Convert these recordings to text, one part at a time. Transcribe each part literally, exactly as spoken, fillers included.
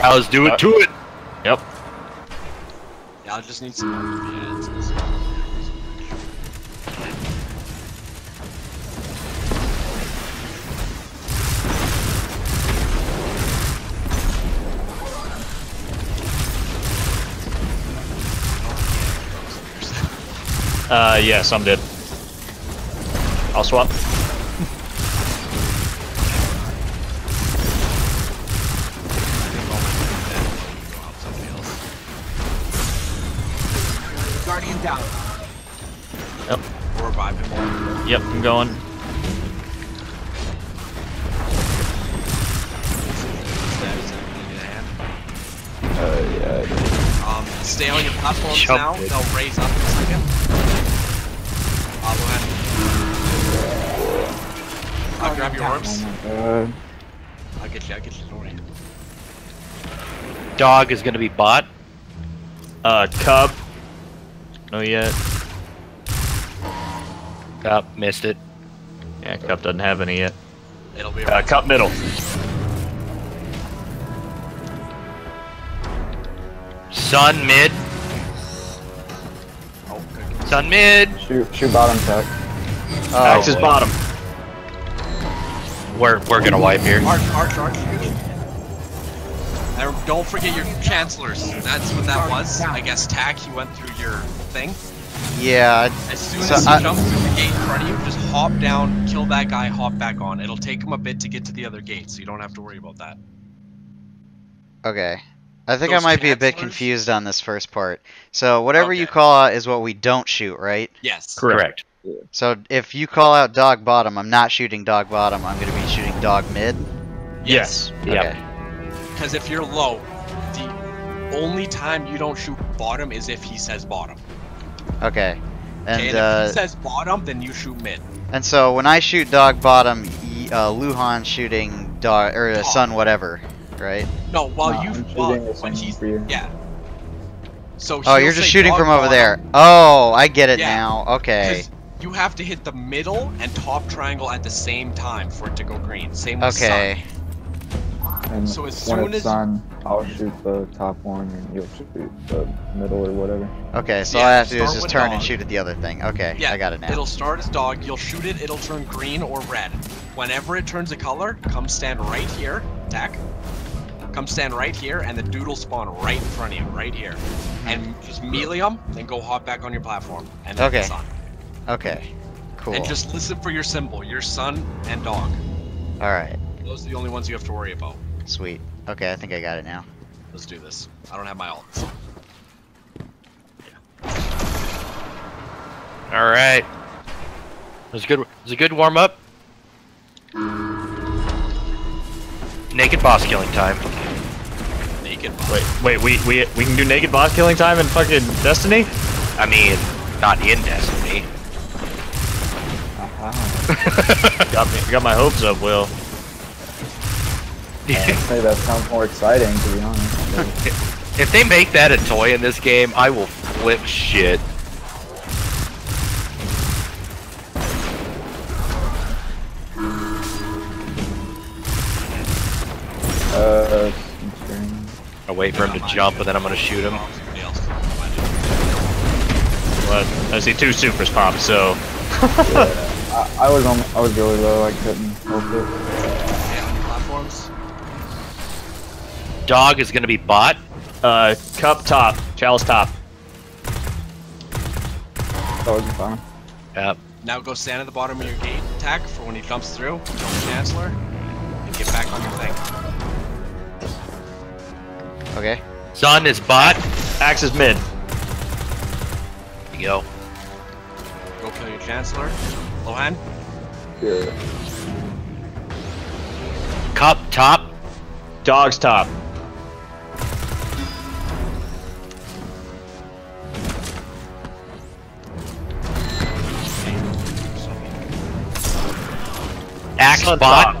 Cows do it uh, to it! Yep. Yeah, I just need some other shit. Uh, yeah, some did. I'll swap. Guardian down. Yep. Or revive him more. Yep, I'm going. Uh, yeah. Um, stay on your platforms Shop now. It. They'll raise up in a second. I'll grab your arms. Oh I'll get you, I'll get you, don't worry. Dog is gonna be bot. Uh, cub. No yet. Cup, missed it. Yeah, cup doesn't have any yet. It'll be right. Uh, cup middle. Sun mid. Sun mid. Shoot, shoot bottom tech. Oh, Axe is bottom. We're we're gonna wipe here. Arch, arch, arch. Now, don't forget your chancellors. That's what that was. I guess tack. He went through your thing. Yeah. As soon so as he I, jumps through the gate in front of you, just hop down, kill that guy, hop back on. It'll take him a bit to get to the other gate, so you don't have to worry about that. Okay. I think Those I might cancelers? be a bit confused on this first part. So whatever okay. you call out is what we don't shoot, right? Yes. Correct. So if you call out dog bottom, I'm not shooting dog bottom. I'm going to be shooting dog mid? Yes. yes. Okay. Because if you're low, the only time you don't shoot bottom is if he says bottom. Okay. And, okay, and uh, if he says bottom, then you shoot mid. And so when I shoot dog bottom, uh, Luhan's shooting dog or uh, Sun whatever. Right? No, while no, you well, when he's yeah. So oh, you're just shooting from over bottom. there. Oh, I get it yeah. now. Okay. You have to hit the middle and top triangle at the same time for it to go green. Same with okay. Sun. And so as soon as sun, I'll shoot the top one, and you'll shoot the middle or whatever. Okay, so yeah, all I have to do is just turn dog. and shoot at the other thing. Okay, yeah, I got it now. It'll start as dog. You'll shoot it. It'll turn green or red. Whenever it turns a color, come stand right here. Attack. Come stand right here, and the doodle spawn right in front of you, right here. And just melee them, then go hop back on your platform. And then okay. sun. Okay. Cool. And just listen for your symbol, your sun and dog. All right. Those are the only ones you have to worry about. Sweet. Okay, I think I got it now. Let's do this. I don't have my ult. Yeah. All right. It was good. It was a good warm up. Naked boss killing time. Naked boss. Wait, wait, we we we can do naked boss killing time in fucking Destiny? I mean, not in Destiny. Uh-huh. got me, got my hopes up, Will. I'd say that sounds more exciting, to be honest. If they make that a toy in this game, I will flip shit. Uh, I'll wait for him to jump and then I'm gonna shoot him. What? I see two supers pop, so. yeah, I, I was on. I was really low. I couldn't help it. Platforms. Dog is gonna be bot. Uh, cup top. Chalice top. Dog bottom. Yep. Now go stand at the bottom of your gate. Attack for when he jumps through. Jump Chancellor, and get back on your thing. Okay. Sun is bot. Axe is mid. There you go. Go kill your Chancellor. Lohan? Yeah. Cup top. Dog's top. Axe sun bot. Top.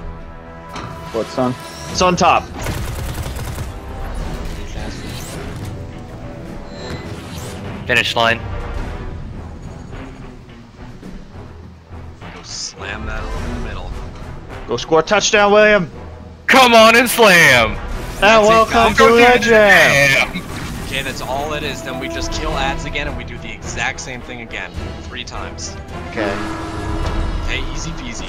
What, Sun? Sun top. Finish line. Go slam that over the middle. Go score a touchdown, William! Come on and slam! And welcome to Legend! Okay, that's all it is. Then we just kill ads again and we do the exact same thing again. Three times. Okay. Okay, easy peasy.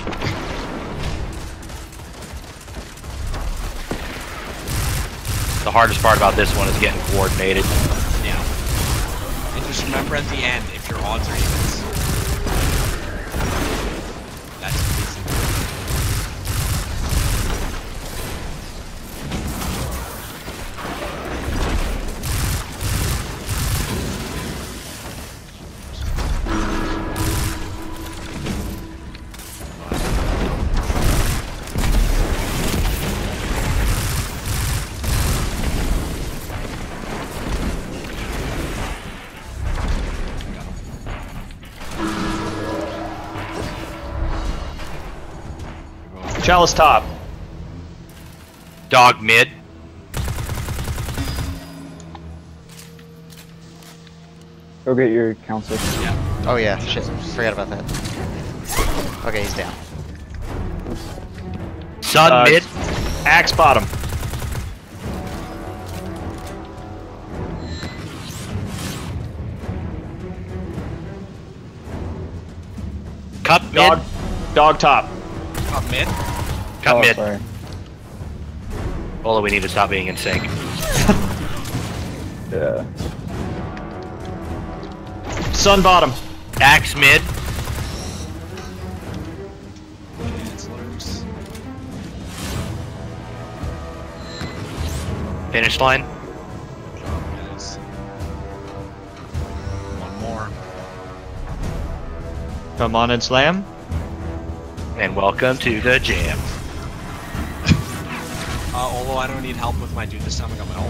The hardest part about this one is getting coordinated. Yeah. And just remember at the end if your odds are evens. Chalice top. Dog mid. Go get your counsel. Yeah. Oh yeah, shit. Forgot about that. Okay, he's down. Sun uh, mid. Axe bottom. Cup mid. Dog, dog top. Cup mid. Cut oh, mid. Sorry. Although we need to stop being in sync. Yeah. Sun bottom. Axe mid. Finish line. One more. Come on and slam. And welcome to the jam. Uh, although I don't need help with my dude this time, I got my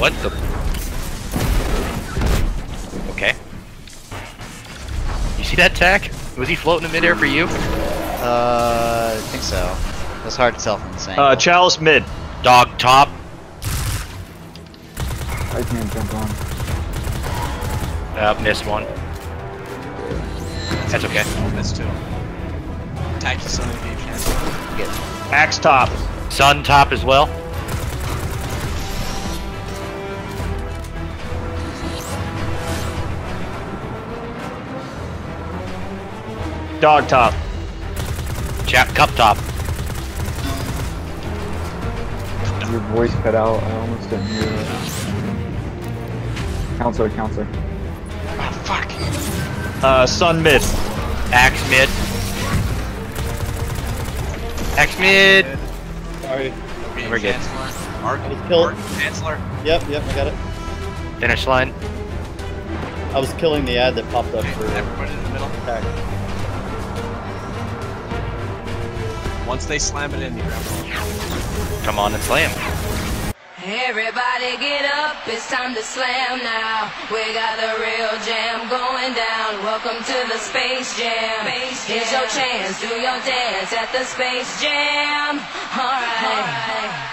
what the? Okay. You see that tack? Was he floating in midair for you? Uh, I think so. That's hard to tell from the same. Uh, Chalice mid. Dog top. I can't jump on. Uh, missed one. That's okay. Missed two. Tack is something you can. Axe top. Sun top as well. Dog top. Chap cup top. Your voice cut out. I almost didn't hear it. Counselor, counselor. Oh, fuck. Uh, sun mid. Axe mid. Axe mid. Sorry. We're good. Mark, I was killed. Chancellor. Yep, yep, I got it. Finish line. I was killing the ad that popped up for everyone in the middle. Attack. Once they slam it in, you grab it. Come on and slam. Everybody get up, it's time to slam now. We got the real jam going down. Welcome to the Space Jam. Space Jam. Here's your chance, do your dance at the Space Jam. All right. All right.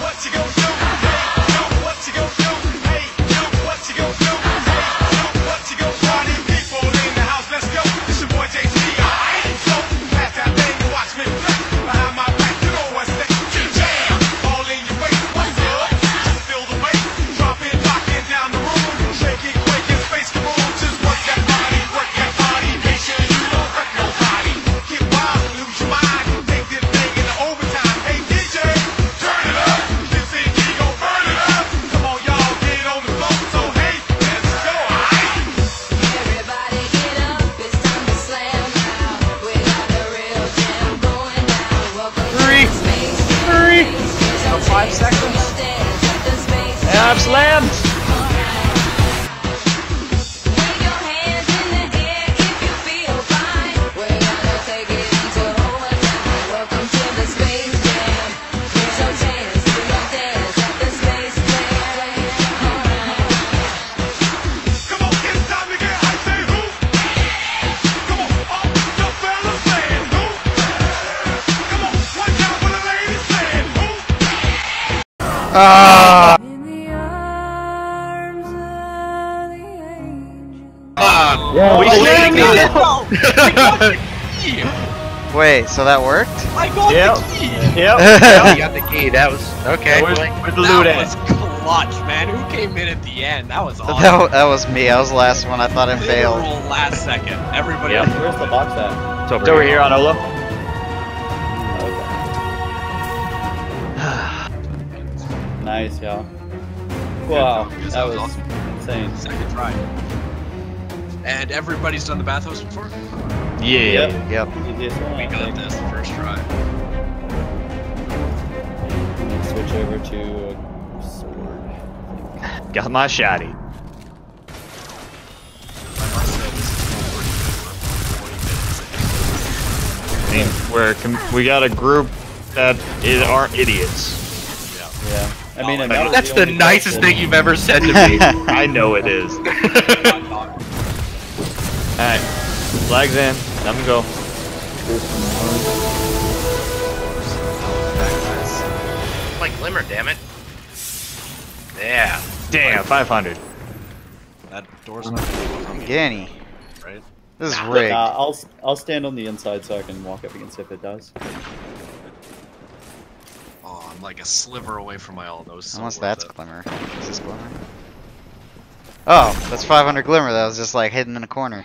What you gonna do? Hey, yo, what you gonna do? Hey, yo, what you gonna do? Party people in five seconds. Now I've slammed. Ah. In the arms of the angels. Ah. Yeah, we slammed it! Wait, so that worked? I got yep. the key! Yep. Yeah, you got the key, that was... Okay. Where's, where's the loot at? That was clutch, man. Who came in at the end? That was awesome. That, that was me. I was the last one. I thought I failed. Last second. Everybody... Yep. Where's the box at? It's over, it's over here on Olo. Nice, y'all. Wow, that was awesome. Insane. Second try. And everybody's done the bathhouse before? Yeah. Yep. yep. We got this the first try. Switch over to a sword. Got my shotty. We're we got a group that is, aren't idiots. Yeah. I mean, oh, that that's the, the nicest thing you've ever said to me. I know it is. Alright. Flags in. Time to go. Like Glimmer, damn it. Yeah. Damn, five hundred. That door's not Ganny. Right? This is rigged. Uh, I'll, I'll stand on the inside so I can walk up against it if it does. Oh, I'm like a sliver away from my ult. That so Unless that's it. Glimmer. Is this Glimmer? Oh, that's five hundred Glimmer that was just like hidden in a corner.